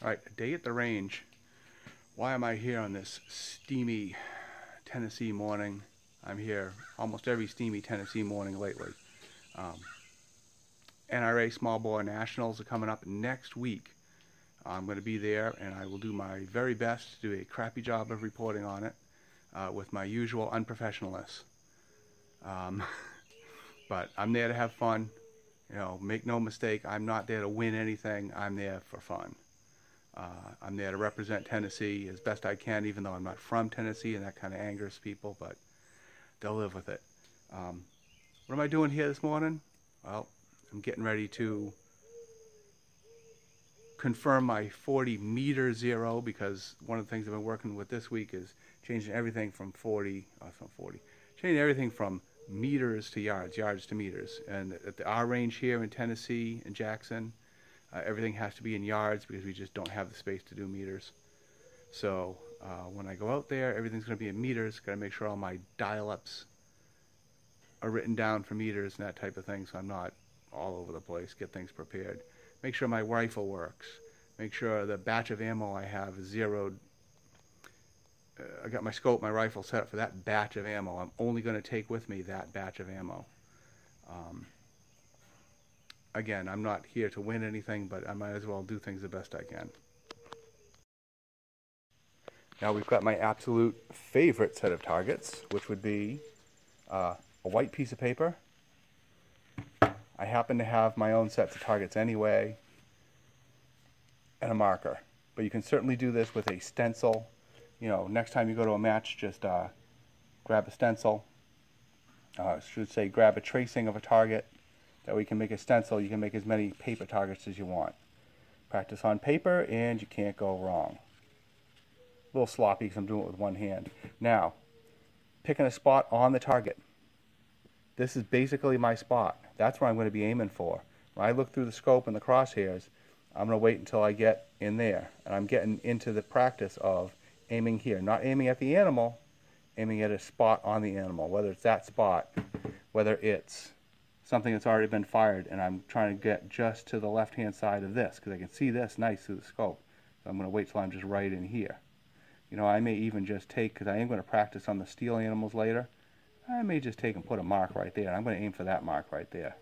Alright, a day at the range. Why am I here on this steamy Tennessee morning? I'm here almost every steamy Tennessee morning lately. NRA Smallbore Nationals are coming up next week. I'm going to be there, and I will do my very best to do a crappy job of reporting on it with my usual unprofessionalness. But I'm there to have fun. You know, make no mistake, I'm not there to win anything. I'm there for fun. I'm there to represent Tennessee as best I can, even though I'm not from Tennessee, and that kind of angers people, but they'll live with it. What am I doing here this morning? Well, I'm getting ready to confirm my 40 meter zero, because one of the things I've been working with this week is changing everything from changing everything from meters to yards, yards to meters. And at the R range here in Tennessee, in Jackson, everything has to be in yards because we just don't have the space to do meters. So when I go out there, everything's going to be in meters. Got to make sure all my dial-ups are written down for meters and that type of thing, so I'm not all over the place. Get things prepared. Make sure my rifle works. Make sure the batch of ammo I have is zeroed. I got my scope, my rifle set up for that batch of ammo. I'm only going to take with me that batch of ammo. Again, I'm not here to win anything, but I might as well do things the best I can. Now we've got my absolute favorite set of targets, which would be a white piece of paper. I happen to have my own sets of targets anyway, and a marker. But you can certainly do this with a stencil. You know, next time you go to a match, just grab a stencil. I should say grab a tracing of a target. That way you can make a stencil. You can make as many paper targets as you want. Practice on paper, and you can't go wrong. A little sloppy because I'm doing it with one hand. Now, picking a spot on the target. This is basically my spot. That's where I'm going to be aiming for. When I look through the scope and the crosshairs, I'm going to wait until I get in there. And I'm getting into the practice of aiming here. Not aiming at the animal, aiming at a spot on the animal. Whether it's that spot, whether it's something that's already been fired, and I'm trying to get just to the left-hand side of this, because I can see this nice through the scope. So I'm going to wait till I'm just right in here. You know, I may even just take, because I am going to practice on the steel animals later, I may just take and put a mark right there, and I'm going to aim for that mark right there.